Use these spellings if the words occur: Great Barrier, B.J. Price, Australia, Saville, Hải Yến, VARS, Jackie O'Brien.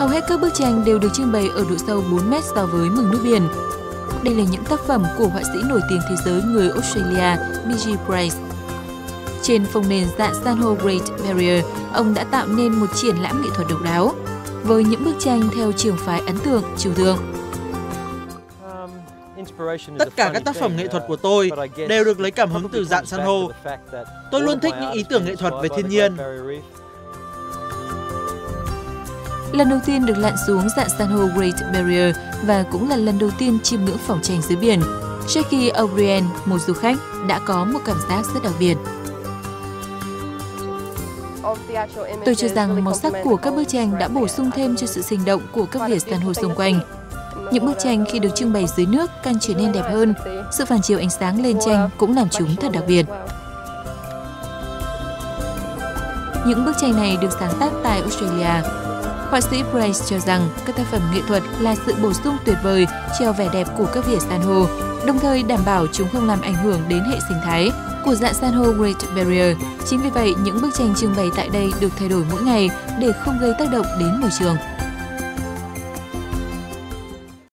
Hầu hết các bức tranh đều được trưng bày ở độ sâu 4 mét so với mực nước biển. Đây là những tác phẩm của họa sĩ nổi tiếng thế giới người Australia B.J. Price. Trên phông nền dạng san hô Great Barrier, ông đã tạo nên một triển lãm nghệ thuật độc đáo với những bức tranh theo trường phái ấn tượng, trừu tượng. Tất cả các tác phẩm nghệ thuật của tôi đều được lấy cảm hứng từ rạn san hô. Tôi luôn thích những ý tưởng nghệ thuật về thiên nhiên. Lần đầu tiên được lặn xuống rạn san hô Great Barrier và cũng là lần đầu tiên chiêm ngưỡng phòng tranh dưới biển, Jackie O'Brien, một du khách, đã có một cảm giác rất đặc biệt. Tôi cho rằng màu sắc của các bức tranh đã bổ sung thêm cho sự sinh động của các vỉa san hô xung quanh. Những bức tranh khi được trưng bày dưới nước càng trở nên đẹp hơn, sự phản chiếu ánh sáng lên tranh cũng làm chúng thật đặc biệt. Những bức tranh này được sáng tác tại Australia. Họa sĩ Price cho rằng các tác phẩm nghệ thuật là sự bổ sung tuyệt vời cho vẻ đẹp của các vỉa san hô, đồng thời đảm bảo chúng không làm ảnh hưởng đến hệ sinh thái của rạn san hô Great Barrier. Chính vì vậy, những bức tranh trưng bày tại đây được thay đổi mỗi ngày để không gây tác động đến môi trường.